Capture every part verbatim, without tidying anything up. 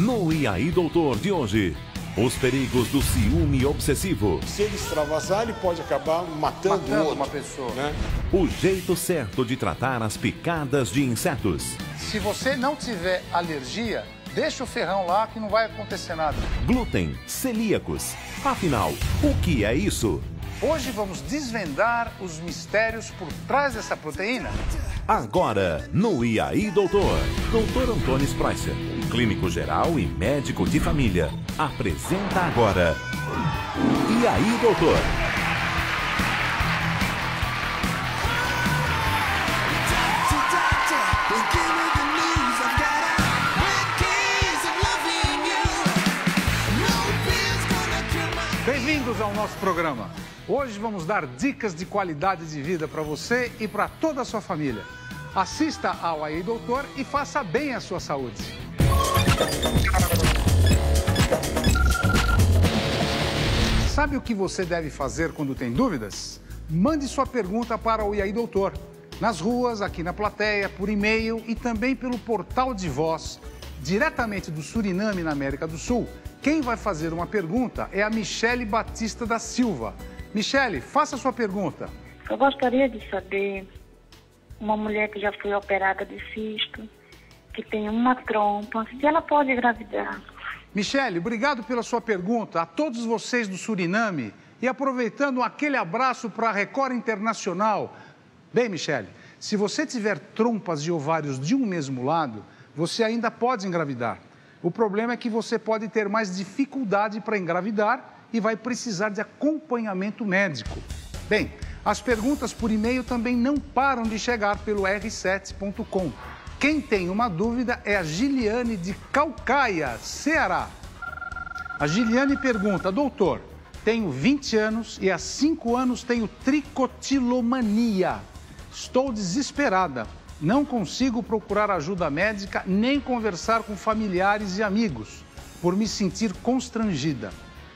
No E aí, Doutor de hoje, os perigos do ciúme obsessivo. Se ele extravasar, ele pode acabar matando, matando outro, uma pessoa. Né? O jeito certo de tratar as picadas de insetos. Se você não tiver alergia, deixa o ferrão lá que não vai acontecer nada. Glúten, celíacos. Afinal, o que é isso? Hoje vamos desvendar os mistérios por trás dessa proteína. Agora, no E aí, Doutor? Doutor Antonio Sproesser, clínico geral e médico de família, apresenta agora E aí, Doutor? Bem-vindos ao nosso programa. Hoje vamos dar dicas de qualidade de vida para você e para toda a sua família. Assista ao E aí, Doutor, e faça bem a sua saúde. Sabe o que você deve fazer quando tem dúvidas? Mande sua pergunta para o E aí, Doutor, nas ruas, aqui na plateia, por e-mail e também pelo portal de voz. Diretamente do Suriname, na América do Sul, quem vai fazer uma pergunta é a Michelle Batista da Silva. Michelle, faça sua pergunta. Eu gostaria de saber, uma mulher que já foi operada de cisto, que tem uma trompa, se ela pode engravidar. Michelle, obrigado pela sua pergunta. A todos vocês do Suriname, e aproveitando aquele abraço para a Record Internacional. Bem, Michelle, se você tiver trompas e ovários de um mesmo lado, você ainda pode engravidar. O problema é que você pode ter mais dificuldade para engravidar e vai precisar de acompanhamento médico. Bem, as perguntas por e-mail também não param de chegar pelo R sete ponto com. Quem tem uma dúvida é a Giliane de Caucaia, Ceará. A Giliane pergunta: doutor, tenho vinte anos e há cinco anos tenho tricotilomania. Estou desesperada. Não consigo procurar ajuda médica nem conversar com familiares e amigos, por me sentir constrangida.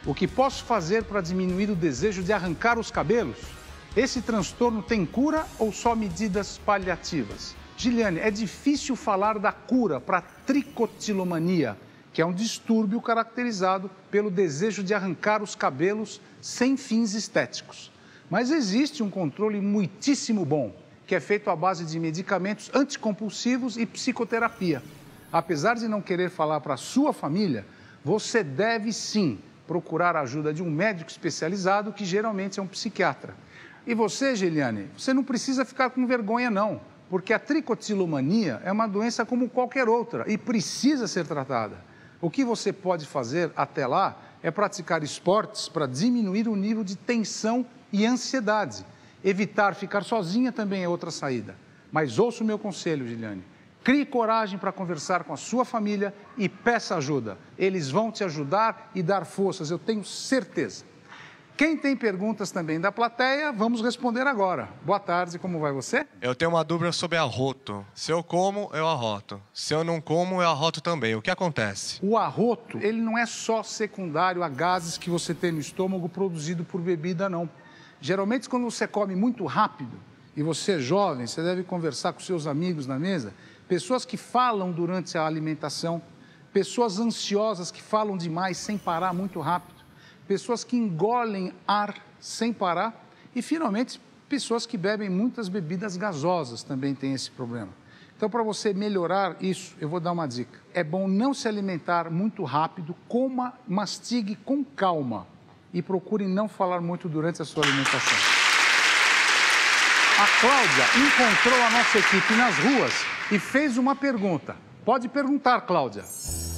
O que posso fazer para diminuir o desejo de arrancar os cabelos? Esse transtorno tem cura ou só medidas paliativas? Giliane, é difícil falar da cura para tricotilomania, que é um distúrbio caracterizado pelo desejo de arrancar os cabelos sem fins estéticos. Mas existe um controle muitíssimo bom, que é feito à base de medicamentos anticonvulsivos e psicoterapia. Apesar de não querer falar para a sua família, você deve sim procurar a ajuda de um médico especializado, que geralmente é um psiquiatra. E você, Giliane, você não precisa ficar com vergonha, não. Porque a tricotilomania é uma doença como qualquer outra e precisa ser tratada. O que você pode fazer até lá é praticar esportes para diminuir o nível de tensão e ansiedade. Evitar ficar sozinha também é outra saída. Mas ouça o meu conselho, Giliane. Crie coragem para conversar com a sua família e peça ajuda. Eles vão te ajudar e dar forças, eu tenho certeza. Quem tem perguntas também da plateia, vamos responder agora. Boa tarde, como vai você? Eu tenho uma dúvida sobre arroto. Se eu como, eu arroto. Se eu não como, eu arroto também. O que acontece? O arroto, ele não é só secundário a gases que você tem no estômago produzido por bebida, não. Geralmente, quando você come muito rápido, e você é jovem, você deve conversar com seus amigos na mesa, pessoas que falam durante a alimentação, pessoas ansiosas que falam demais sem parar muito rápido, pessoas que engolem ar sem parar e, finalmente, pessoas que bebem muitas bebidas gasosas também têm esse problema. Então, para você melhorar isso, eu vou dar uma dica. É bom não se alimentar muito rápido, coma, mastigue com calma e procure não falar muito durante a sua alimentação. A Cláudia encontrou a nossa equipe nas ruas e fez uma pergunta. Pode perguntar, Cláudia.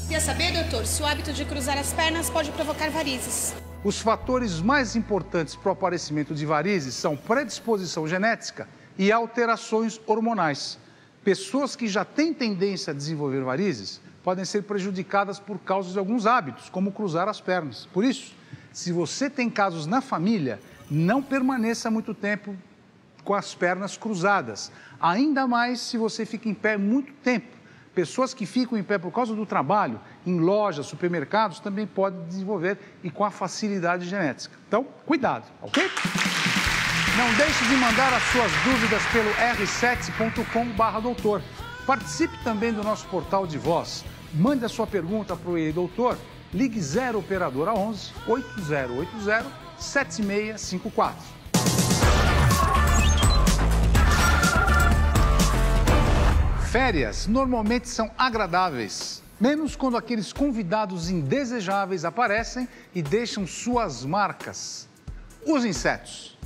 Queria saber, doutor, se o hábito de cruzar as pernas pode provocar varizes. Os fatores mais importantes para o aparecimento de varizes são predisposição genética e alterações hormonais. Pessoas que já têm tendência a desenvolver varizes podem ser prejudicadas por causa de alguns hábitos, como cruzar as pernas. Por isso, se você tem casos na família, não permaneça muito tempo com as pernas cruzadas. Ainda mais se você fica em pé muito tempo. Pessoas que ficam em pé por causa do trabalho, em lojas, supermercados, também podem desenvolver e com a facilidade genética. Então, cuidado, ok? Não deixe de mandar as suas dúvidas pelo R sete ponto com barra doutor. Participe também do nosso portal de voz. Mande a sua pergunta para o E aí, Doutor. Ligue zero operadora onze oito zero oito zero sete seis cinco quatro. Férias normalmente são agradáveis, menos quando aqueles convidados indesejáveis aparecem e deixam suas marcas. Os insetos.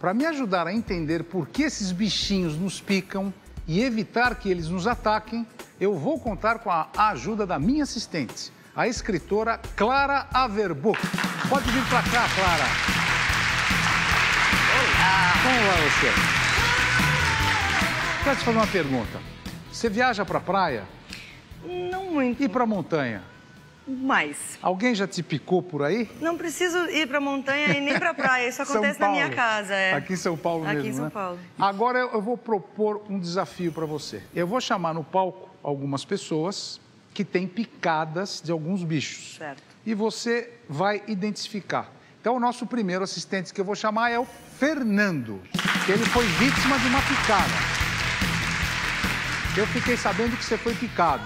Para me ajudar a entender por que esses bichinhos nos picam e evitar que eles nos ataquem, eu vou contar com a ajuda da minha assistente, a escritora Clara Averbuck. Pode vir para cá, Clara. Olá. Como vai você? Quero te fazer uma pergunta. Você viaja para a praia? Não muito. E para a montanha? Mais. Alguém já te picou por aí? Não preciso ir para a montanha e nem para a praia. Isso acontece na minha casa. É. Aqui em São Paulo mesmo, né? Aqui em São Paulo. Agora eu vou propor um desafio para você. Eu vou chamar no palco algumas pessoas que têm picadas de alguns bichos. Certo. E você vai identificar. Então, o nosso primeiro assistente que eu vou chamar é o Fernando. Ele foi vítima de uma picada. Eu fiquei sabendo que você foi picado.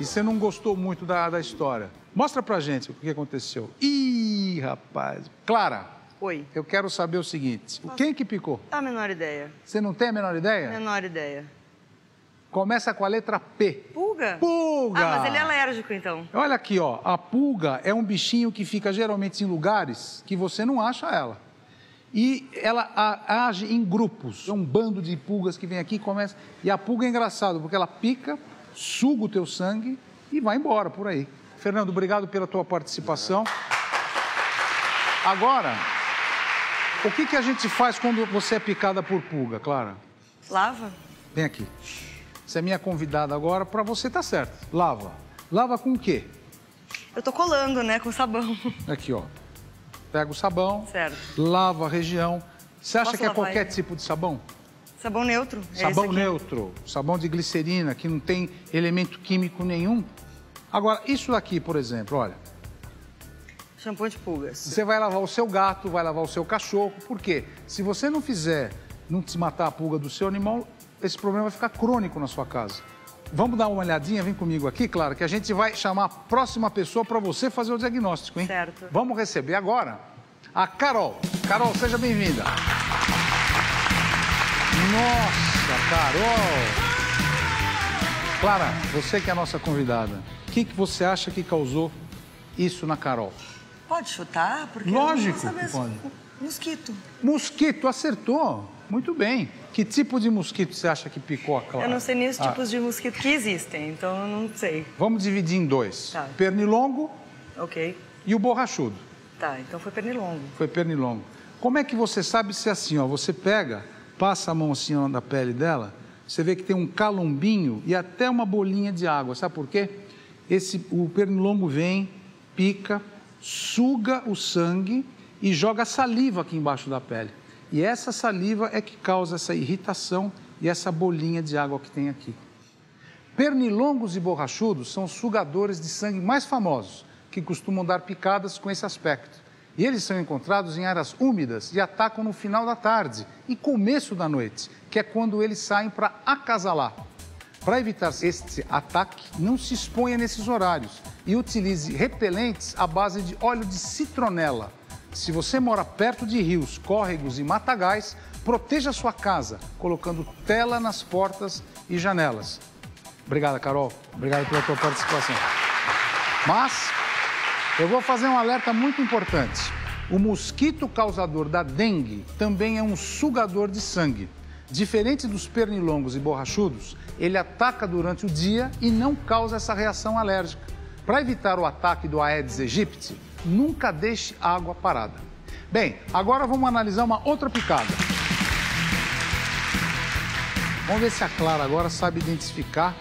E você não gostou muito da, da história. Mostra pra gente o que aconteceu. Ih, rapaz. Clara. Oi. Eu quero saber o seguinte. Posso... Quem que picou? A menor ideia. Você não tem a menor ideia? Menor ideia. Começa com a letra P. Pulga? Pulga! Ah, mas ele é alérgico, então. Olha aqui, ó. A pulga é um bichinho que fica geralmente em lugares que você não acha ela. E ela a, age em grupos. É um bando de pulgas que vem aqui e começa... E a pulga é engraçado, porque ela pica... suga o teu sangue e vai embora por aí. Fernando, obrigado pela tua participação. Agora, o que, que a gente faz quando você é picada por pulga, Clara? Lava. Vem aqui. Você é minha convidada agora, pra você tá certo. Lava. Lava com o quê? Eu tô colando, né? Com sabão. Aqui, ó. Pega o sabão. Certo. Lava a região. Você acha Posso que é lavar, qualquer né? tipo de sabão? Sabão neutro. Sabão neutro, sabão de glicerina, que não tem elemento químico nenhum. Agora, isso daqui, por exemplo, olha. Shampoo de pulgas. Você vai lavar o seu gato, vai lavar o seu cachorro, por quê? Se você não fizer, não te matar a pulga do seu animal, esse problema vai ficar crônico na sua casa. Vamos dar uma olhadinha, vem comigo aqui, Clara, que a gente vai chamar a próxima pessoa para você fazer o diagnóstico, hein? Certo. Vamos receber agora a Carol. Carol, seja bem-vinda. Nossa, Carol! Clara, você que é a nossa convidada, o que, que você acha que causou isso na Carol? Pode chutar? Porque Lógico eu não que pode. Mosquito. Mosquito, acertou. Muito bem. Que tipo de mosquito você acha que picou a Clara? Eu não sei nem os tipos ah. de mosquito que existem, então eu não sei. Vamos dividir em dois. Tá. Pernilongo Ok. e o borrachudo. Tá, então foi pernilongo. Foi pernilongo. Como é que você sabe se assim, ó, você pega... Passa a mão assim na pele dela, você vê que tem um calombinho e até uma bolinha de água. Sabe por quê? Esse, o pernilongo vem, pica, suga o sangue e joga saliva aqui embaixo da pele. E essa saliva é que causa essa irritação e essa bolinha de água que tem aqui. Pernilongos e borrachudos são os sugadores de sangue mais famosos, que costumam dar picadas com esse aspecto. E eles são encontrados em áreas úmidas e atacam no final da tarde e começo da noite, que é quando eles saem para acasalar. Para evitar este ataque, não se exponha nesses horários e utilize repelentes à base de óleo de citronela. Se você mora perto de rios, córregos e matagais, proteja sua casa, colocando tela nas portas e janelas. Obrigada, Carol. Obrigado pela tua participação. Mas... eu vou fazer um alerta muito importante. O mosquito causador da dengue também é um sugador de sangue. Diferente dos pernilongos e borrachudos, ele ataca durante o dia e não causa essa reação alérgica. Para evitar o ataque do Aedes aegypti, nunca deixe água parada. Bem, agora vamos analisar uma outra picada. Vamos ver se a Clara agora sabe identificar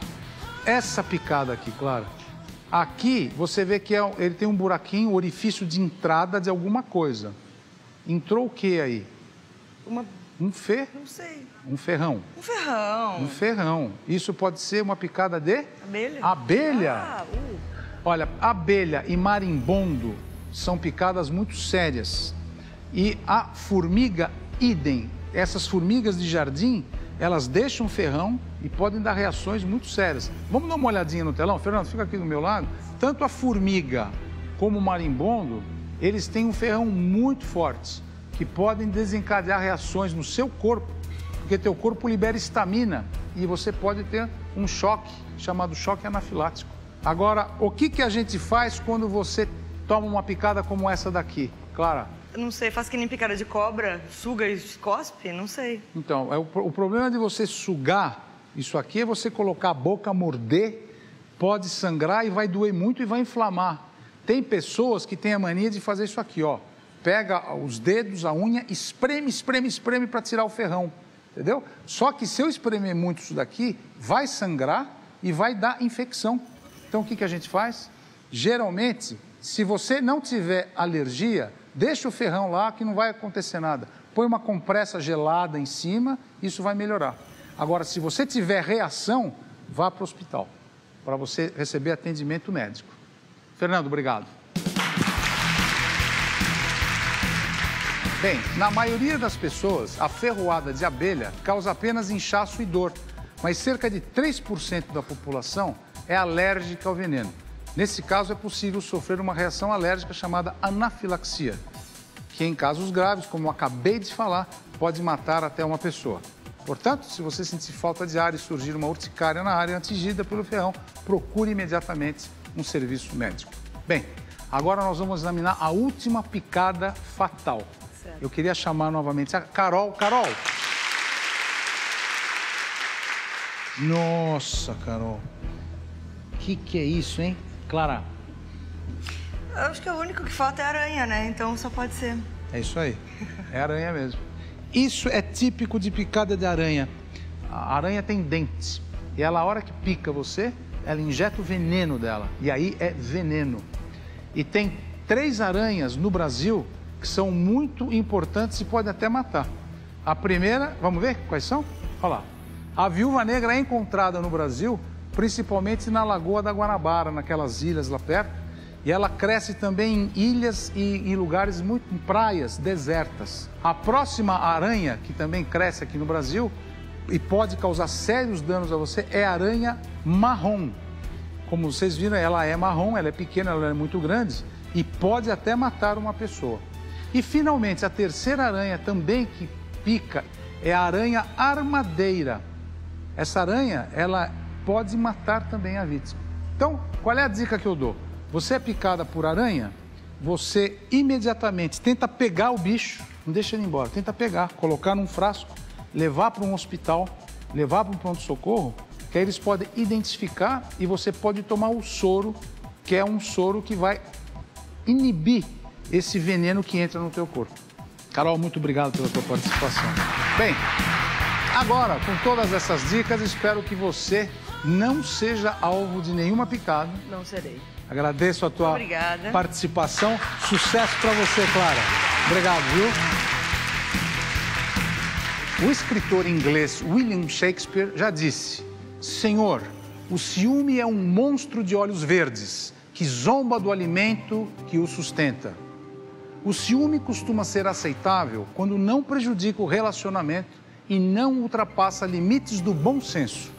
essa picada aqui, Clara. Aqui, você vê que é, ele tem um buraquinho, um orifício de entrada de alguma coisa. Entrou o que aí? Uma... Um fer... Não sei. Um ferrão. Um ferrão. Um ferrão. Isso pode ser uma picada de... Abelha. Abelha. Ah, uh. Olha, abelha e marimbondo são picadas muito sérias. E a formiga, idem. Essas formigas de jardim, elas deixam ferrão e podem dar reações muito sérias. Vamos dar uma olhadinha no telão? Fernando, fica aqui do meu lado. Tanto a formiga como o marimbondo, eles têm um ferrão muito forte, que podem desencadear reações no seu corpo, porque teu corpo libera estamina e você pode ter um choque, chamado choque anafilático. Agora, o que que a gente faz quando você toma uma picada como essa daqui, Clara? Não sei, faz que nem picada de cobra, suga e cospe, não sei. Então, é o, o problema de você sugar isso aqui é você colocar a boca, morder, pode sangrar e vai doer muito e vai inflamar. Tem pessoas que têm a mania de fazer isso aqui, ó. Pega os dedos, a unha, espreme, espreme, espreme para tirar o ferrão, entendeu? Só que se eu espremer muito isso daqui, vai sangrar e vai dar infecção. Então, o que que a gente faz? Geralmente, se você não tiver alergia, deixa o ferrão lá que não vai acontecer nada. Põe uma compressa gelada em cima, isso vai melhorar. Agora, se você tiver reação, vá para o hospital, para você receber atendimento médico. Fernando, obrigado. Bem, na maioria das pessoas, a ferroada de abelha causa apenas inchaço e dor, mas cerca de três por cento da população é alérgica ao veneno. Nesse caso, é possível sofrer uma reação alérgica chamada anafilaxia, que em casos graves, como eu acabei de falar, pode matar até uma pessoa. Portanto, se você sentir falta de ar e surgir uma urticária na área atingida pelo ferrão, procure imediatamente um serviço médico. Bem, agora nós vamos examinar a última picada fatal. Eu queria chamar novamente a Carol. Carol! Nossa, Carol. Que que é isso, hein? Clara? Eu acho que o único que falta é aranha, né? Então só pode ser. É isso aí. É aranha mesmo. Isso é típico de picada de aranha. A aranha tem dentes. E ela, a hora que pica você, ela injeta o veneno dela. E aí é veneno. E tem três aranhas no Brasil que são muito importantes e podem até matar. A primeira, vamos ver quais são? Olha lá. A viúva negra é encontrada no Brasil, principalmente na Lagoa da Guanabara, naquelas ilhas lá perto. E ela cresce também em ilhas e em lugares muito, em praias desertas. A próxima aranha, que também cresce aqui no Brasil e pode causar sérios danos a você, é a aranha marrom. Como vocês viram, ela é marrom, ela é pequena, ela é muito grande e pode até matar uma pessoa. E, finalmente, a terceira aranha também que pica é a aranha armadeira. Essa aranha, ela pode matar também a vítima. Então, qual é a dica que eu dou? Você é picada por aranha, você imediatamente tenta pegar o bicho, não deixa ele embora, tenta pegar, colocar num frasco, levar para um hospital, levar para um pronto-socorro, que aí eles podem identificar e você pode tomar o soro, que é um soro que vai inibir esse veneno que entra no teu corpo. Carol, muito obrigado pela tua participação. Bem, agora, com todas essas dicas, espero que você não seja alvo de nenhuma picada. Não serei. Agradeço a tua Obrigada. participação. Sucesso para você, Clara. Obrigado, viu? O escritor inglês William Shakespeare já disse: Senhor, o ciúme é um monstro de olhos verdes que zomba do alimento que o sustenta. O ciúme costuma ser aceitável quando não prejudica o relacionamento e não ultrapassa limites do bom senso.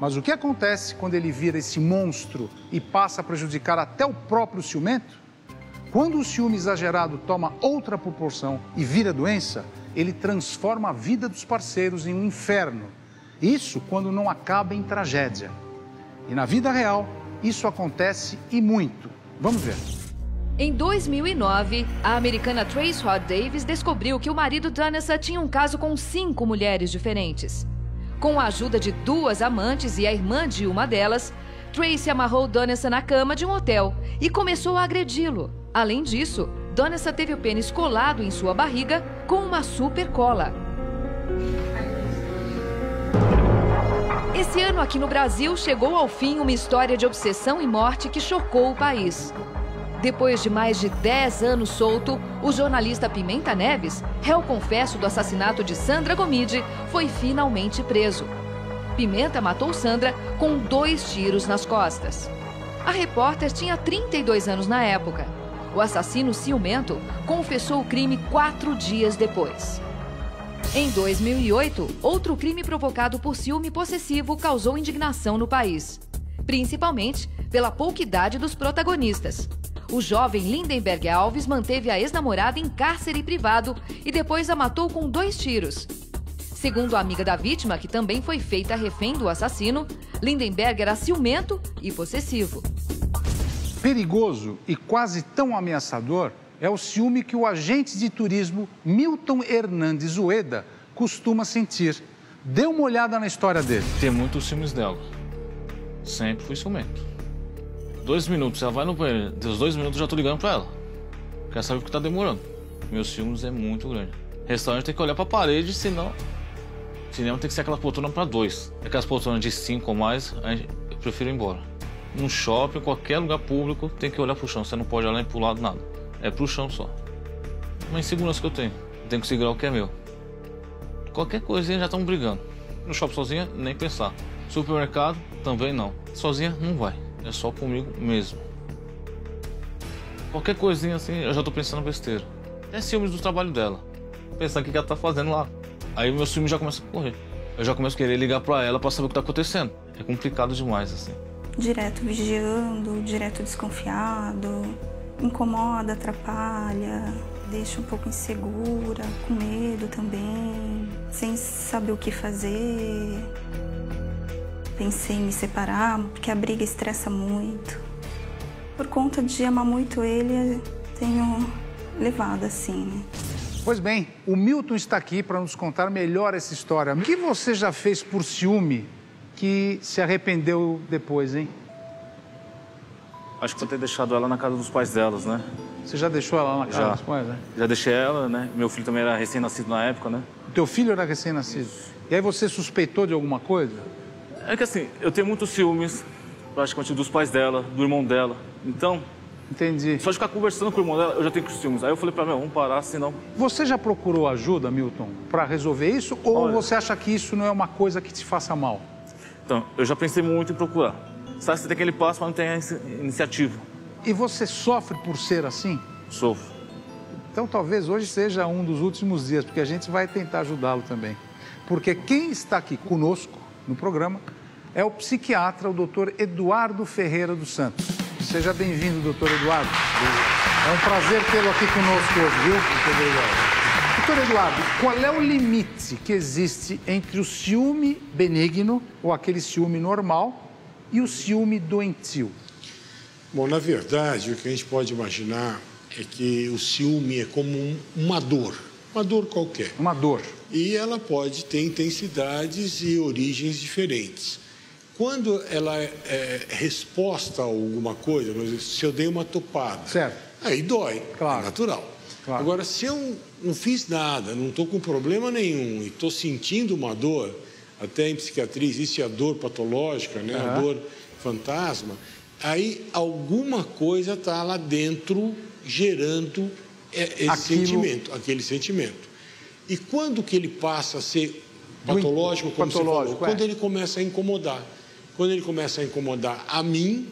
Mas o que acontece quando ele vira esse monstro e passa a prejudicar até o próprio ciumento? Quando o ciúme exagerado toma outra proporção e vira doença, ele transforma a vida dos parceiros em um inferno. Isso quando não acaba em tragédia. E na vida real, isso acontece e muito. Vamos ver. Em dois mil e nove, a americana Tracy Ward-Davis descobriu que o marido Danessa tinha um caso com cinco mulheres diferentes. Com a ajuda de duas amantes e a irmã de uma delas, Tracy amarrou Danessa na cama de um hotel e começou a agredi-lo. Além disso, Danessa teve o pênis colado em sua barriga com uma super cola. Esse ano aqui no Brasil chegou ao fim uma história de obsessão e morte que chocou o país. Depois de mais de dez anos solto, o jornalista Pimenta Neves, réu confesso do assassinato de Sandra Gomide, foi finalmente preso. Pimenta matou Sandra com dois tiros nas costas. A repórter tinha trinta e dois anos na época. O assassino ciumento confessou o crime quatro dias depois. Em dois mil e oito, outro crime provocado por ciúme possessivo causou indignação no país, principalmente pela pouca idade dos protagonistas. O jovem Lindenberg Alves manteve a ex-namorada em cárcere privado e depois a matou com dois tiros. Segundo a amiga da vítima, que também foi feita refém do assassino, Lindenberg era ciumento e possessivo. Perigoso e quase tão ameaçador é o ciúme que o agente de turismo Milton Hernandes Ueda costuma sentir. Dê uma olhada na história dele. Tem muitos ciúmes dela. Sempre fui ciumento. Dois minutos, ela vai no banheiro, dos dois minutos eu já tô ligando pra ela. Quer saber o que tá demorando. Meus ciúmes é muito grande. Restaurante tem que olhar pra parede, senão... Cinema tem que ser aquela poltrona pra dois. Aquelas poltronas de cinco ou mais, eu prefiro ir embora. Num shopping, qualquer lugar público, tem que olhar pro chão. Você não pode olhar nem pro lado, nada. É pro chão só. Uma insegurança que eu tenho. Eu tenho que segurar o que é meu. Qualquer coisinha já estão brigando. No shopping sozinha, nem pensar. Supermercado, também não. Sozinha, não vai. É só comigo mesmo. Qualquer coisinha assim, eu já tô pensando besteira. É ciúmes do trabalho dela. Pensar o que ela tá fazendo lá. Aí meu ciúme já começa a correr. Eu já começo a querer ligar pra ela pra saber o que tá acontecendo. É complicado demais, assim. Direto vigiando, direto desconfiado. Incomoda, atrapalha, deixa um pouco insegura, com medo também. Sem saber o que fazer. Pensei em me separar, porque a briga estressa muito. Por conta de amar muito ele, tenho levado assim, né? Pois bem, o Milton está aqui para nos contar melhor essa história. O que você já fez por ciúme que se arrependeu depois, hein? Acho que vou ter deixado ela na casa dos pais delas, né? Você já deixou ela na casa já. dos pais, né? Já deixei ela, né? Meu filho também era recém-nascido na época, né? O teu filho era recém-nascido? E aí você suspeitou de alguma coisa? É que assim, eu tenho muitos ciúmes, praticamente, dos pais dela, do irmão dela. Então... Entendi. Só de ficar conversando com o irmão dela, eu já tenho ciúmes. Aí eu falei pra mim, vamos parar, senão... Você já procurou ajuda, Milton, pra resolver isso? Ou Olha... você acha que isso não é uma coisa que te faça mal? Então, eu já pensei muito em procurar. Sabe, você tem aquele passo, mas não tem a iniciativa. E você sofre por ser assim? Sofro. Então, talvez hoje seja um dos últimos dias, porque a gente vai tentar ajudá-lo também. Porque quem está aqui conosco no programa é o psiquiatra, o doutor Eduardo Ferreira dos Santos. Seja bem-vindo, doutor Eduardo. É um prazer tê-lo aqui conosco hoje, viu? Muito obrigado. Doutor Eduardo, qual é o limite que existe entre o ciúme benigno, ou aquele ciúme normal, e o ciúme doentio? Bom, na verdade, o que a gente pode imaginar é que o ciúme é como uma dor. Uma dor qualquer. Uma dor. E ela pode ter intensidades e origens diferentes. Quando ela é resposta a alguma coisa, se eu dei uma topada, certo. aí dói, claro. É natural. Claro. Agora, se eu não fiz nada, não estou com problema nenhum e estou sentindo uma dor, até em psiquiatria existe a dor patológica, né? Uhum. A dor fantasma, aí alguma coisa está lá dentro gerando... É esse Aquilo... sentimento, aquele sentimento. E quando que ele passa a ser patológico, como patológico, você falou? É. Quando ele começa a incomodar. Quando ele começa a incomodar a mim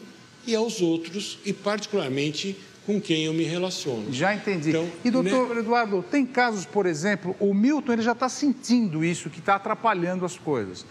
e aos outros, e particularmente com quem eu me relaciono. Já entendi. Então, e, doutor né... Eduardo, tem casos, por exemplo, o Milton ele já está sentindo isso, que está atrapalhando as coisas.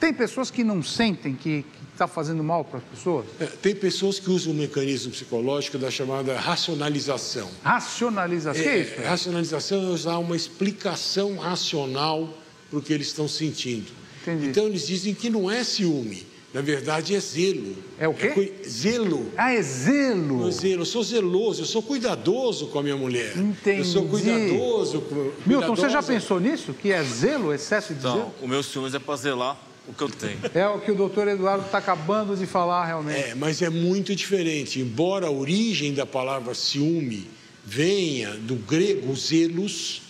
Tem pessoas que não sentem que está fazendo mal para as pessoas? É, tem pessoas que usam o mecanismo psicológico da chamada racionalização. Racionalização? É, que é isso? É? Racionalização é usar uma explicação racional para o que eles estão sentindo. Entendi. Então, eles dizem que não é ciúme. Na verdade, é zelo. É o quê? É co... Zelo. Ah, é zelo. Não é zelo. Eu sou zeloso, eu sou cuidadoso com a minha mulher. Entendi. Eu sou cuidadoso... Cuidadosa. Milton, você já pensou nisso? Que é zelo, excesso de então, zelo? Não, o meu ciúme é para zelar o que eu tenho. É o que o doutor Eduardo está acabando de falar, realmente. É, mas é muito diferente. Embora a origem da palavra ciúme venha do grego zelos,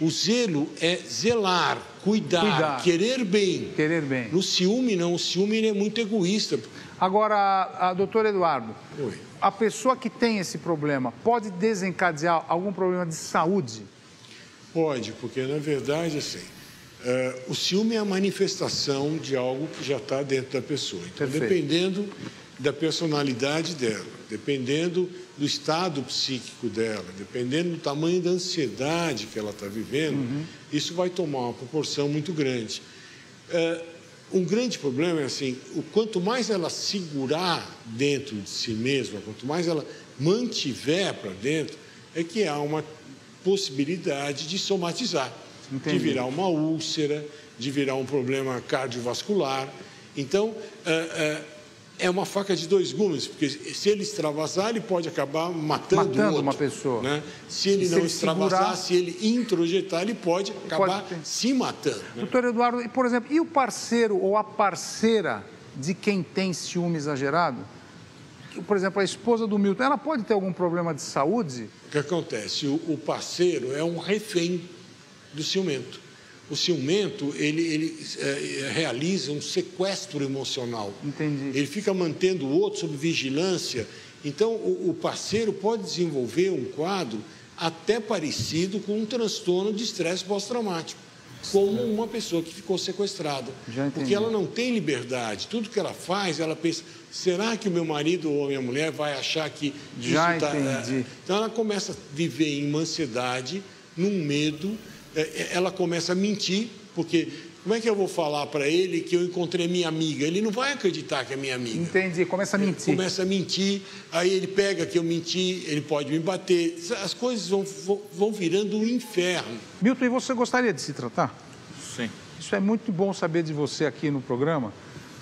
o zelo é zelar, cuidar, cuidar. querer bem. Querer bem. No ciúme, não. O ciúme ele é muito egoísta. Agora, a, a doutor Eduardo, Oi. a pessoa que tem esse problema pode desencadear algum problema de saúde? Pode, porque, na verdade, assim... Uh, o ciúme é a manifestação de algo que já está dentro da pessoa. Então, Perfeito. dependendo da personalidade dela, dependendo do estado psíquico dela, dependendo do tamanho da ansiedade que ela está vivendo, uhum. isso vai tomar uma proporção muito grande. É, um grande problema é assim, o quanto mais ela segurar dentro de si mesma, quanto mais ela mantiver para dentro, é que há uma possibilidade de somatizar, Entendi. de virar uma úlcera, de virar um problema cardiovascular. Então, é, é, é uma faca de dois gumes, porque se ele extravasar, ele pode acabar matando, matando o outro, uma pessoa. Né? Se ele e não se ele extravasar, segurar... se ele introjetar, ele pode acabar pode se matando. Né? Doutor Eduardo, e, por exemplo, e o parceiro ou a parceira de quem tem ciúme exagerado? Por exemplo, a esposa do Milton, ela pode ter algum problema de saúde? O que acontece? O, o parceiro é um refém do ciumento. O ciumento, ele, ele é, realiza um sequestro emocional. Entendi. Ele fica mantendo o outro sob vigilância. Então, o, o parceiro pode desenvolver um quadro até parecido com um transtorno de estresse pós-traumático, como uma pessoa que ficou sequestrada. Porque ela não tem liberdade. Tudo que ela faz, ela pensa, será que o meu marido ou a minha mulher vai achar que... Já isso entendi. Tá... Então, ela começa a viver em uma ansiedade, num medo... Ela começa a mentir, porque como é que eu vou falar para ele que eu encontrei minha amiga? Ele não vai acreditar que é minha amiga. Entendi, começa a mentir. Ele começa a mentir, aí ele pega que eu menti, ele pode me bater. As coisas vão, vão virando um inferno. Milton, e você gostaria de se tratar? Sim. Isso é muito bom saber de você aqui no programa,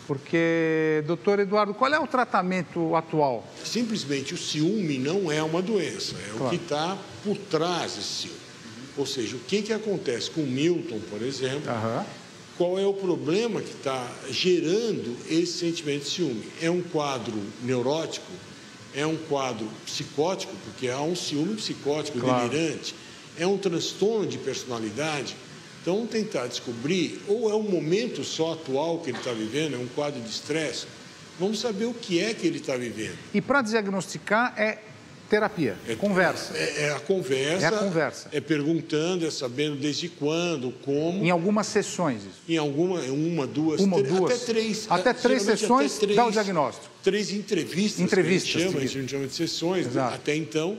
porque, doutor Eduardo, qual é o tratamento atual? Simplesmente o ciúme não é uma doença, é claro. O que está por trás desse ciúme. Ou seja, o que, que acontece com o Milton, por exemplo, uhum. qual é o problema que está gerando esse sentimento de ciúme? É um quadro neurótico? É um quadro psicótico? Porque há um ciúme psicótico, claro. delirante. É um transtorno de personalidade? Então, tentar descobrir, ou é um momento só atual que ele está vivendo, é um quadro de estresse, vamos saber o que é que ele está vivendo. E para diagnosticar é... Terapia, é, conversa. É, é a conversa. É a conversa. É perguntando, é sabendo desde quando, como. Em algumas sessões. Isso. Em alguma, uma, duas, uma, três, duas. Até três. Até três sessões até três, dá o diagnóstico. Três entrevistas. Entrevistas. Que a gente chama, a gente chama de sessões. Né? Até então,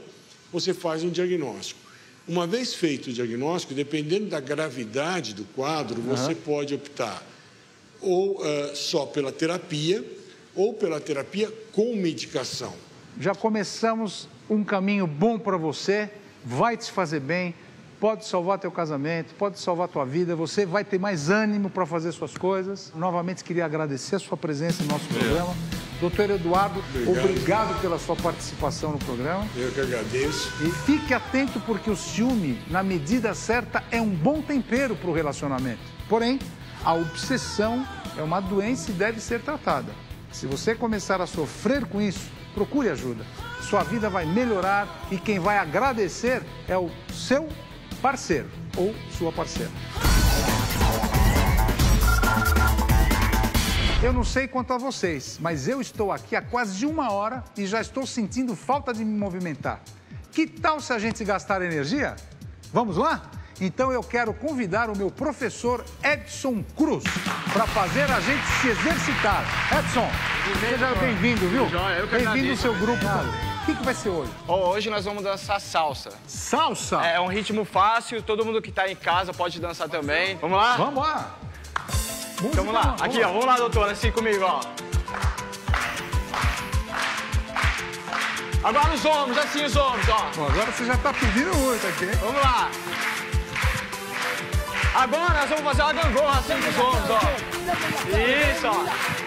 você faz um diagnóstico. Uma vez feito o diagnóstico, dependendo da gravidade do quadro, uhum. você pode optar ou uh, só pela terapia ou pela terapia com medicação. Já começamos um caminho bom para você, vai te fazer bem, pode salvar teu casamento, pode salvar tua vida, você vai ter mais ânimo para fazer suas coisas. Novamente, queria agradecer a sua presença no nosso programa. Doutor Eduardo, obrigado, obrigado pela sua participação no programa. Eu que agradeço. E fique atento porque o ciúme, na medida certa, é um bom tempero para o relacionamento. Porém, a obsessão é uma doença e deve ser tratada. Se você começar a sofrer com isso, procure ajuda. Sua vida vai melhorar e quem vai agradecer é o seu parceiro ou sua parceira. Eu não sei quanto a vocês, mas eu estou aqui há quase uma hora e já estou sentindo falta de me movimentar. Que tal se a gente gastar energia? Vamos lá? Então eu quero convidar o meu professor Edson Cruz para fazer a gente se exercitar. Edson, seja bem-vindo, viu? Bem-vindo ao seu grupo. O que, que vai ser hoje? Oh, hoje nós vamos dançar salsa. Salsa? É, é um ritmo fácil, todo mundo que está em casa pode dançar também. Vamos lá? Vamos lá. Então, vamos lá. Aqui, ó, vamos lá, doutora, assim comigo, ó. Agora os ombros, assim os ombros, ó. Bom, agora você já está pedindo muito aqui. Vamos lá. Agora nós vamos fazer uma gangorra assim com os ombros, ó. Isso, ó.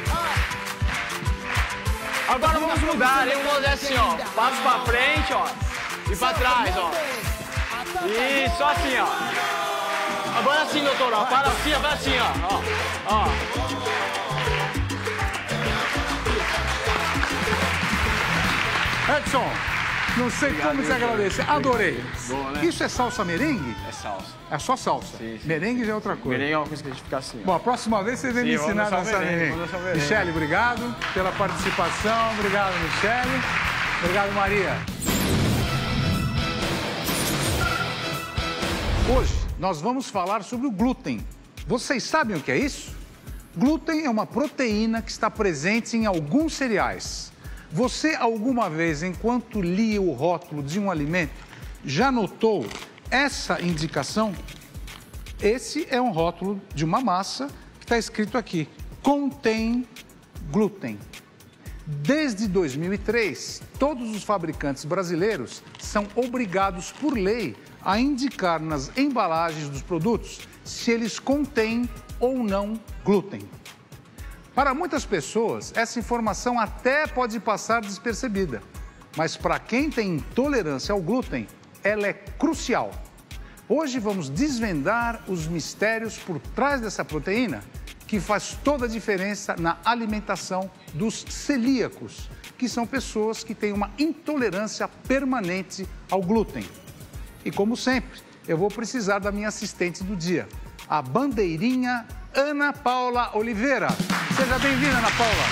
Agora vamos mudar, hein? Vamos fazer assim, ó. Passo pra frente, ó. E pra trás, ó. Isso, assim, ó. Agora assim, doutor, ó. Para assim, ó. Para assim, ó. Ó. Ó. Edson. Não sei Obrigado, como te agradecer. Adorei. Boa, né? Isso é salsa merengue? É salsa. É só salsa? Sim, sim. Merengue já é outra coisa. Merengue é uma coisa que a gente fica assim. Ó. Bom, a próxima vez você vem sim, me ensinar a dançar merengue. merengue. Michelle, obrigado pela participação. Obrigado, Michelle. Obrigado, Maria. Hoje nós vamos falar sobre o glúten. Vocês sabem o que é isso? Glúten é uma proteína que está presente em alguns cereais. Você alguma vez, enquanto lia o rótulo de um alimento, já notou essa indicação? Esse é um rótulo de uma massa que está escrito aqui, contém glúten. Desde dois mil e três, todos os fabricantes brasileiros são obrigados por lei a indicar nas embalagens dos produtos se eles contêm ou não glúten. Para muitas pessoas, essa informação até pode passar despercebida, mas para quem tem intolerância ao glúten, ela é crucial. Hoje vamos desvendar os mistérios por trás dessa proteína que faz toda a diferença na alimentação dos celíacos, que são pessoas que têm uma intolerância permanente ao glúten. E como sempre, eu vou precisar da minha assistente do dia, a bandeirinha Ana Paula Oliveira. Seja bem-vinda, Ana Paula.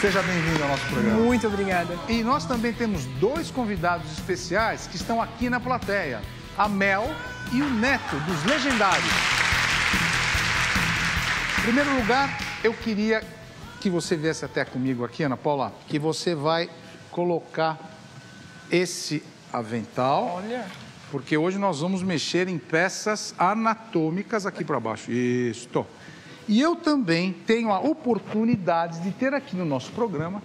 Seja bem-vinda ao nosso programa. Muito obrigada. E nós também temos dois convidados especiais que estão aqui na plateia, a Mel e o Neto, dos Legendários. Em primeiro lugar, eu queria que você viesse até comigo aqui, Ana Paula, que você vai colocar esse avental. Olha. Porque hoje nós vamos mexer em peças anatômicas aqui para baixo. Isto. E eu também tenho a oportunidade de ter aqui no nosso programa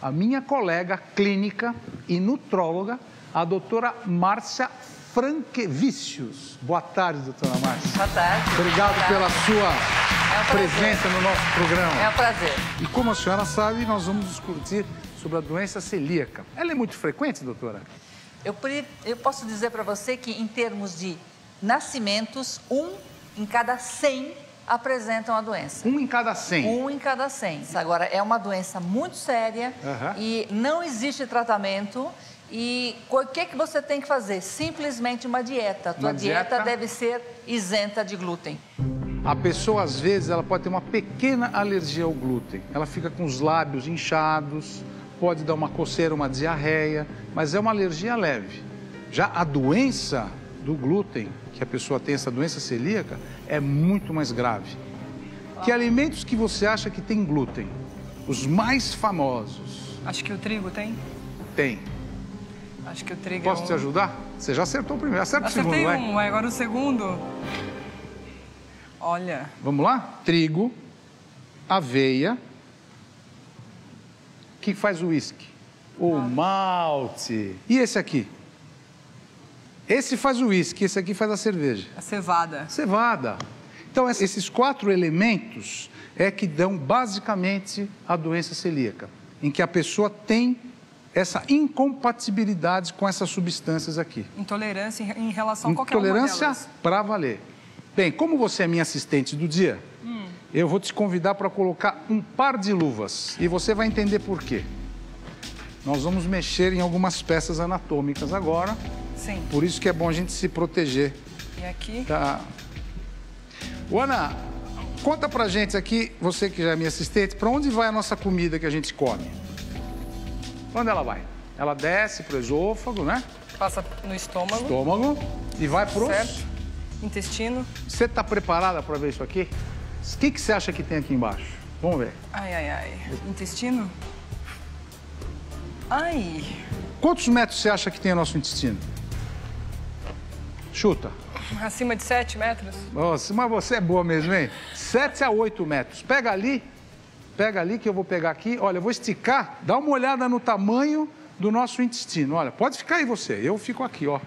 a minha colega clínica e nutróloga, a doutora Márcia Franquevicius. Boa tarde, doutora Márcia. Boa tarde. Obrigado Boa tarde. pela sua é um presença no nosso programa. É um prazer. E como a senhora sabe, nós vamos discutir sobre a doença celíaca. Ela é muito frequente, doutora? Eu, eu posso dizer para você que, em termos de nascimentos, um em cada cem apresentam a doença. Um em cada cem? Um em cada cem. Agora, é uma doença muito séria uhum. e não existe tratamento. E o que, que você tem que fazer? Simplesmente uma dieta. A tua dieta... dieta deve ser isenta de glúten. A pessoa, às vezes, ela pode ter uma pequena alergia ao glúten. Ela fica com os lábios inchados, pode dar uma coceira, uma diarreia, mas é uma alergia leve. Já a doença do glúten, que a pessoa tem essa doença celíaca, é muito mais grave. Que alimentos que você acha que tem glúten? Os mais famosos. Acho que o trigo tem. Tem. Acho que o trigo... Posso é um... te ajudar? Você já acertou o primeiro. Acerta Acertei o segundo, um, vai. Agora o segundo. Olha. Vamos lá? Trigo, aveia. O que faz o uísque? O ah. malte. E esse aqui? Esse faz o uísque, esse aqui faz a cerveja. A cevada. Cevada. Então, esses quatro elementos é que dão basicamente a doença celíaca, em que a pessoa tem essa incompatibilidade com essas substâncias aqui. Intolerância em relação a qualquer uma delas. Intolerância para valer. Bem, como você é minha assistente do dia, hum. eu vou te convidar para colocar um par de luvas e você vai entender por quê. Nós vamos mexer em algumas peças anatômicas agora. Sim. Por isso que é bom a gente se proteger. E aqui? Tá. Ana, conta pra gente aqui, você que já é minha assistente, para onde vai a nossa comida que a gente come? Onde ela vai? Ela desce pro esôfago, né? Passa no estômago. Estômago. E vai pro... Certo. Intestino. Você tá preparada para ver isso aqui? O que, que você acha que tem aqui embaixo? Vamos ver. Ai, ai, ai. Intestino? Ai. Quantos metros você acha que tem o nosso intestino? Chuta. Acima de sete metros. Nossa, mas você é boa mesmo, hein? Sete a oito metros. Pega ali... Pega ali que eu vou pegar aqui. Olha, eu vou esticar. Dá uma olhada no tamanho do nosso intestino. Olha, pode ficar aí você. Eu fico aqui, ó.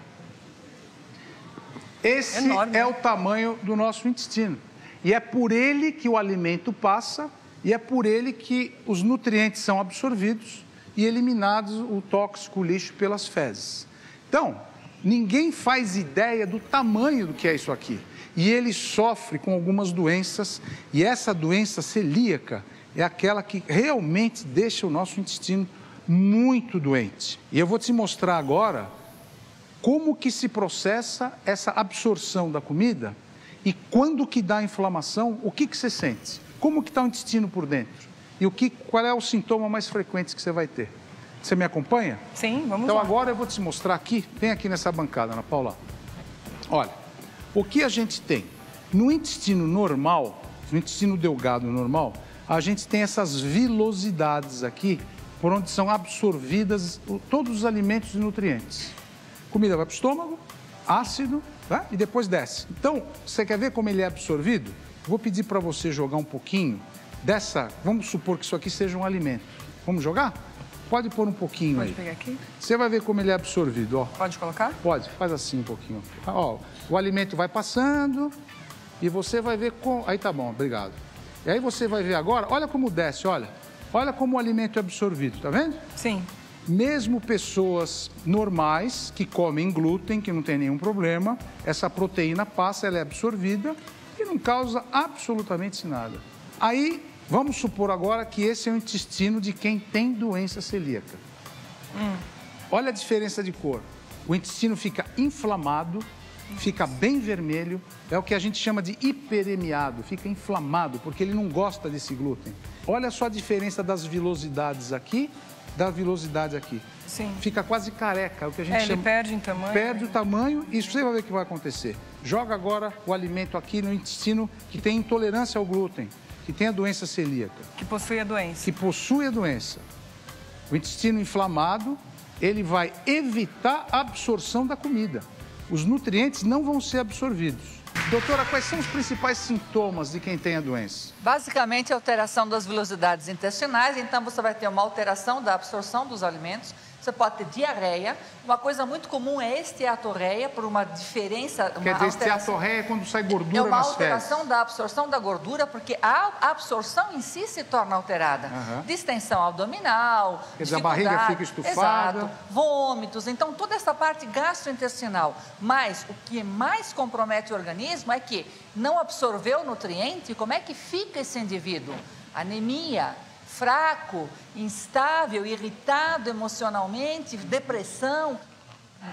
Esse Enorme, é né? o tamanho do nosso intestino. E é por ele que o alimento passa e é por ele que os nutrientes são absorvidos e eliminados o tóxico, o lixo pelas fezes. Então, ninguém faz ideia do tamanho do que é isso aqui. E ele sofre com algumas doenças e essa doença celíaca é aquela que realmente deixa o nosso intestino muito doente. E eu vou te mostrar agora como que se processa essa absorção da comida e quando que dá inflamação, o que que você sente, como que está o intestino por dentro e o que, qual é o sintoma mais frequente que você vai ter. Você me acompanha? Sim, vamos então, lá. Então agora eu vou te mostrar aqui, vem aqui nessa bancada, Ana Paula. Olha, o que a gente tem? No intestino normal, no intestino delgado normal, a gente tem essas vilosidades aqui, por onde são absorvidas todos os alimentos e nutrientes. Comida vai para o estômago, ácido, tá? E depois desce. Então, você quer ver como ele é absorvido? Vou pedir para você jogar um pouquinho dessa... Vamos supor que isso aqui seja um alimento. Vamos jogar? Pode pôr um pouquinho. Pode aí. Pode pegar aqui? Você vai ver como ele é absorvido, ó. Pode colocar? Pode. Faz assim um pouquinho. Ó, o alimento vai passando e você vai ver como... Aí tá bom, obrigado. E aí você vai ver agora, olha como desce, olha. Olha como o alimento é absorvido, tá vendo? Sim. Mesmo pessoas normais, que comem glúten, que não tem nenhum problema, essa proteína passa, ela é absorvida e não causa absolutamente nada. Aí, vamos supor agora que esse é o intestino de quem tem doença celíaca. Hum. Olha a diferença de cor. O intestino fica inflamado, fica bem vermelho, é o que a gente chama de hiperemiado, fica inflamado, porque ele não gosta desse glúten. Olha só a diferença das vilosidades aqui, da vilosidade aqui. Sim. Fica quase careca, é o que a gente é, chama... ele perde em tamanho. Perde o tamanho, e você vai ver o que vai acontecer. Joga agora o alimento aqui no intestino que tem intolerância ao glúten, que tem a doença celíaca. Que possui a doença. Que possui a doença. O intestino inflamado, ele vai evitar a absorção da comida. Os nutrientes não vão ser absorvidos. Doutora, quais são os principais sintomas de quem tem a doença? Basicamente, a alteração das velocidades intestinais. Então, você vai ter uma alteração da absorção dos alimentos. Você pode ter diarreia. Uma coisa muito comum é esteatorreia, por uma diferença... Uma Quer dizer, alteração... esteatorreia é quando sai gordura nas fezes. É uma alteração fezes. da absorção da gordura, porque a absorção em si se torna alterada. Uhum. Distensão abdominal, Quer dizer, a barriga fica estufada. Exato, vômitos. Então, toda essa parte gastrointestinal. Mas o que mais compromete o organismo é que não absorveu o nutriente. Como é que fica esse indivíduo? Anemia. Fraco, instável, irritado emocionalmente, depressão.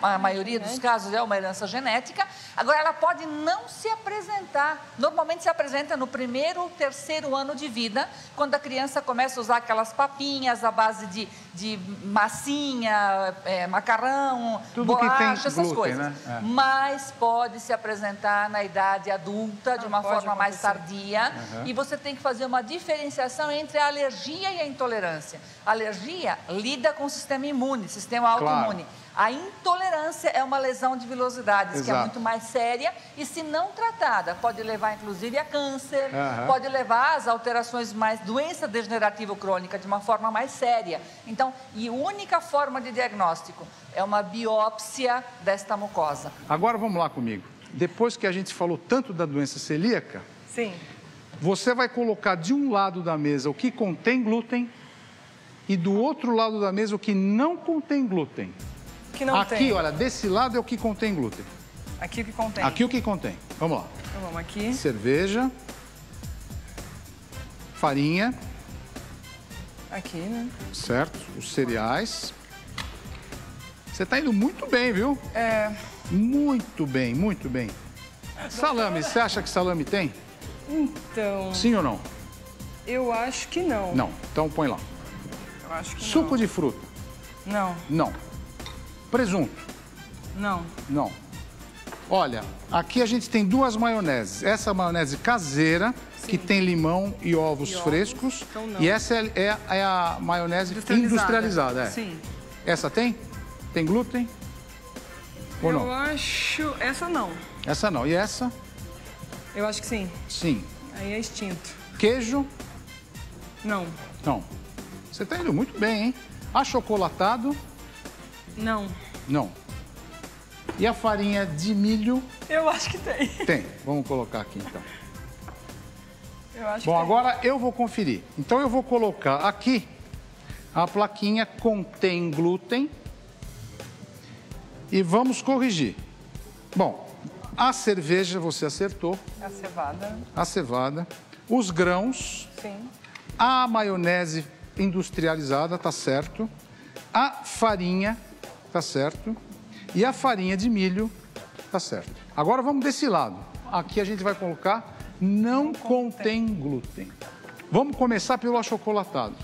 A maioria dos casos é uma herança genética. Agora, ela pode não se apresentar. Normalmente se apresenta no primeiro ou terceiro ano de vida, quando a criança começa a usar aquelas papinhas à base de, de massinha, é, macarrão, Tudo bolacha, que tem essas glúten, coisas. Né? É. Mas pode se apresentar na idade adulta, de não uma forma acontecer. mais tardia. Uhum. E você tem que fazer uma diferenciação entre a alergia e a intolerância. A alergia lida com o sistema imune, sistema autoimune. Claro. A intolerância é uma lesão de vilosidades, Exato. que é muito mais séria e, se não tratada, pode levar, inclusive, a câncer, uhum. pode levar às alterações mais... doença degenerativa crônica, de uma forma mais séria. Então, e a única forma de diagnóstico é uma biópsia desta mucosa. Agora, vamos lá comigo. Depois que a gente falou tanto da doença celíaca... Sim. Você vai colocar de um lado da mesa o que contém glúten e do outro lado da mesa o que não contém glúten. Aqui, tem. olha, desse lado é o que contém glúten. Aqui o que contém. Aqui o que contém. Vamos lá. Então vamos aqui. Cerveja. Farinha. Aqui, né? Certo. Os cereais. Você tá indo muito bem, viu? É. Muito bem, muito bem. Salame, você acha que salame tem? Então... Sim ou não? Eu acho que não. Não. Então põe lá. Eu acho que não. Suco de fruta. Não. Não. Presunto? Não. Não. Olha, aqui a gente tem duas maioneses. Essa é a maionese caseira, Sim. que tem limão e ovos e frescos. Ovos, então não. E essa é, é, é a maionese industrializada. industrializada é. Sim. Essa tem? Tem glúten? Ou Eu não? Eu acho... Essa não. Essa não. E essa? Eu acho que sim. Sim. Aí é extinto. Queijo? Não. Não. Você tá indo muito bem, hein? Achocolatado? Não. Não. E a farinha de milho? Eu acho que tem. Tem. Vamos colocar aqui, então. Eu acho Bom, que agora tem. eu vou conferir. Então, eu vou colocar aqui a plaquinha contém glúten e vamos corrigir. Bom, a cerveja você acertou. A cevada. A cevada. Os grãos. Sim. A maionese industrializada, tá certo. A farinha... Tá certo. E a farinha de milho, tá certo. Agora vamos desse lado. Aqui a gente vai colocar não, não contém. contém glúten. Vamos começar pelo achocolatado.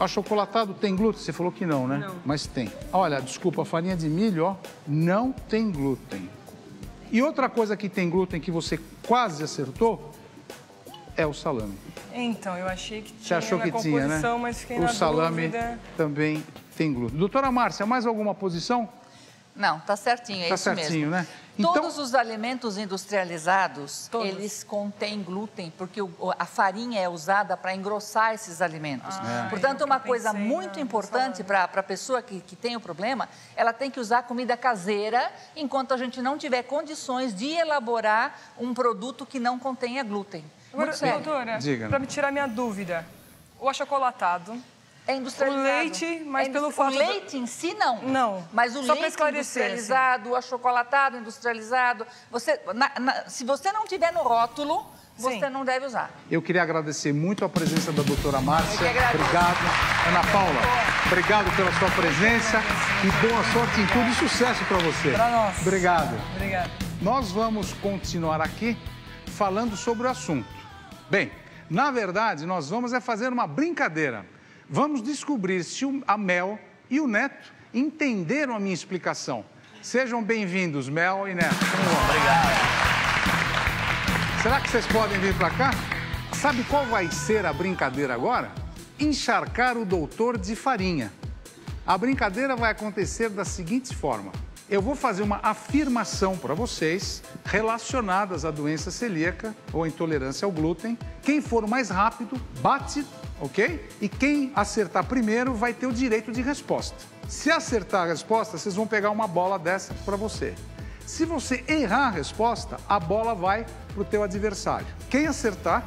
Achocolatado tem glúten? Você falou que não, né? Não. Mas tem. Olha, desculpa, a farinha de milho, ó, não tem glúten. E outra coisa que tem glúten que você quase acertou é o salame. Então, eu achei que tinha na composição, mas fiquei na dúvida. O salame também tem glúten. Doutora Márcia, mais alguma posição? Não, tá certinho, é isso mesmo. Tá certinho, né? Então, todos os alimentos industrializados, todos. eles contêm glúten, porque o, a farinha é usada para engrossar esses alimentos. Ah, é. Portanto, uma coisa muito importante para a pessoa que, que tem o problema, ela tem que usar comida caseira, enquanto a gente não tiver condições de elaborar um produto que não contenha glúten. Agora, doutora, para me tirar minha dúvida, o achocolatado... É industrializado. O leite, mas é industri... pelo fato... O leite em si, não. Não. Mas o Só leite industrializado, assim. o achocolatado industrializado... Você, na, na, se você não tiver no rótulo, Sim. você não deve usar. Eu queria agradecer muito a presença da doutora Márcia. Obrigado. Ana Paula, obrigado pela sua presença. E boa sorte em tudo e sucesso para você. Para nós. Obrigado. Obrigado. Nós vamos continuar aqui falando sobre o assunto. Bem, na verdade, nós vamos é fazer uma brincadeira. Vamos descobrir se a Mel e o Neto entenderam a minha explicação. Sejam bem-vindos, Mel e Neto. Obrigado. Será que vocês podem vir para cá? Sabe qual vai ser a brincadeira agora? Encharcar o doutor de farinha. A brincadeira vai acontecer da seguinte forma. Eu vou fazer uma afirmação para vocês relacionadas à doença celíaca ou intolerância ao glúten. Quem for mais rápido, bate... Ok? E quem acertar primeiro vai ter o direito de resposta. Se acertar a resposta, vocês vão pegar uma bola dessa para você. Se você errar a resposta, a bola vai para o teu adversário. Quem acertar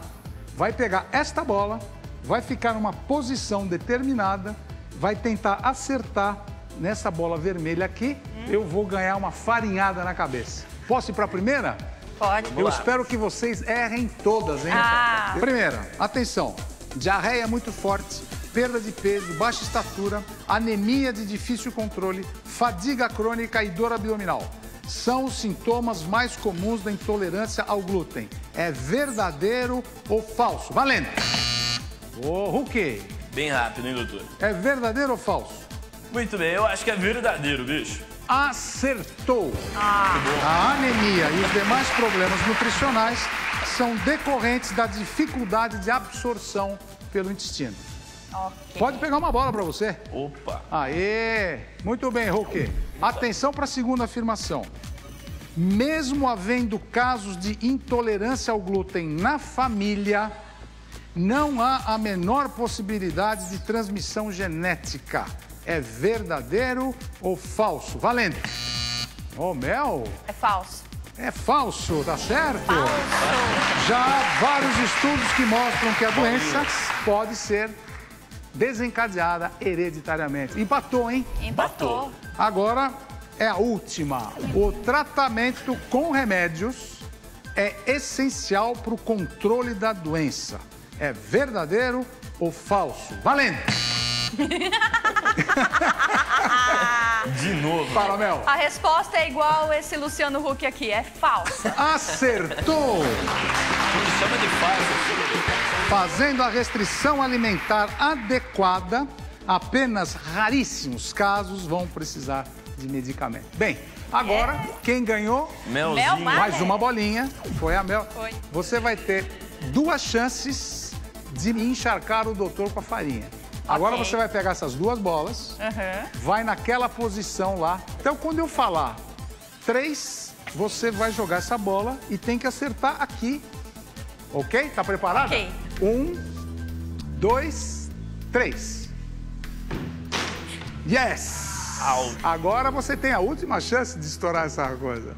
vai pegar esta bola, vai ficar numa posição determinada, vai tentar acertar nessa bola vermelha aqui. Hum. Eu vou ganhar uma farinhada na cabeça. Posso ir para a primeira? Pode. Eu espero que vocês errem todas, hein? Ah. Primeira, atenção. Diarreia muito forte, perda de peso, baixa estatura, anemia de difícil controle, fadiga crônica e dor abdominal. São os sintomas mais comuns da intolerância ao glúten. É verdadeiro ou falso? Valendo! Oh, ok. Bem rápido, hein, doutor? É verdadeiro ou falso? Muito bem, eu acho que é verdadeiro, bicho. Acertou! Ah. A anemia e os demais problemas nutricionais são decorrentes da dificuldade de absorção pelo intestino. Okay. Pode pegar uma bola para você. Opa! Aê! Muito bem, Roque. Atenção para a segunda afirmação. Mesmo havendo casos de intolerância ao glúten na família, não há a menor possibilidade de transmissão genética. É verdadeiro ou falso? Valendo! Ô, Mel! É falso. É falso, tá certo? Falso. Já há vários estudos que mostram que a doença pode ser desencadeada hereditariamente. Empatou, hein? Empatou. Agora é a última. O tratamento com remédios é essencial para o controle da doença. É verdadeiro ou falso? Valendo! De novo. Para, Mel. A resposta é igual esse Luciano Huck aqui, é falsa. Acertou! Chama de falsa. Fazendo a restrição alimentar adequada, apenas raríssimos casos vão precisar de medicamento. Bem, agora, é. quem ganhou? Melzinho. Mais uma bolinha, foi a Mel. Foi. Você vai ter duas chances de encharcar o doutor com a farinha. Agora okay. você vai pegar essas duas bolas, uhum. vai naquela posição lá. Então, quando eu falar três, você vai jogar essa bola e tem que acertar aqui. Ok? Tá preparada? Ok. Um, dois, três. Yes! Out. Agora você tem a última chance de estourar essa coisa.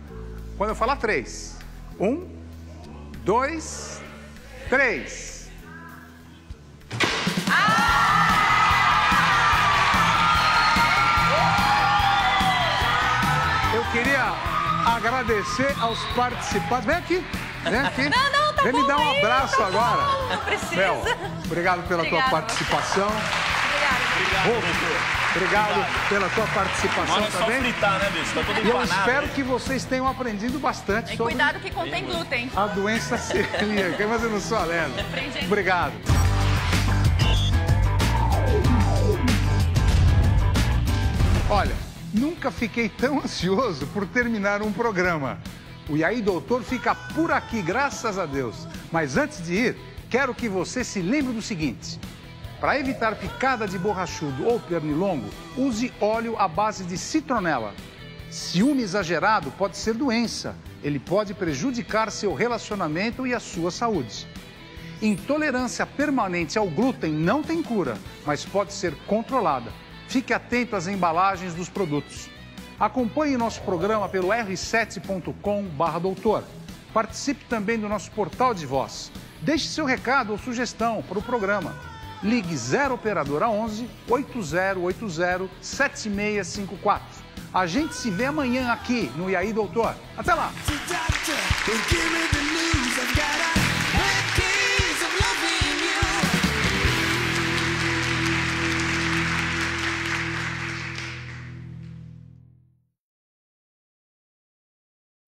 Quando eu falar três. Um, dois, três. Ah! Queria agradecer aos participantes. Vem aqui, vem aqui. Não, não, tá vem bom, me dar um abraço aí, agora. Bom, não precisa. Mel, obrigado pela obrigado, tua participação. Obrigado. Obrigado, obrigado, obrigado pela tua participação é também. Só fritar, né, bicho? Tá todo empanado, eu espero aí. que vocês tenham aprendido bastante e sobre... cuidado que contém glúten. A doença celíaca, mas eu não sou alerta. Obrigado. Olha... Nunca fiquei tão ansioso por terminar um programa. O E aí, Doutor? Fica por aqui, graças a Deus. Mas antes de ir, quero que você se lembre do seguinte. Para evitar picada de borrachudo ou pernilongo, use óleo à base de citronela. Ciúme exagerado pode ser doença. Ele pode prejudicar seu relacionamento e a sua saúde. Intolerância permanente ao glúten não tem cura, mas pode ser controlada. Fique atento às embalagens dos produtos. Acompanhe nosso programa pelo erre sete ponto com barra doutor. Participe também do nosso portal de voz. Deixe seu recado ou sugestão para o programa. Ligue zero operadora onze oito zero oito zero sete seis cinco quatro. A gente se vê amanhã aqui no E aí, Doutor? Até lá!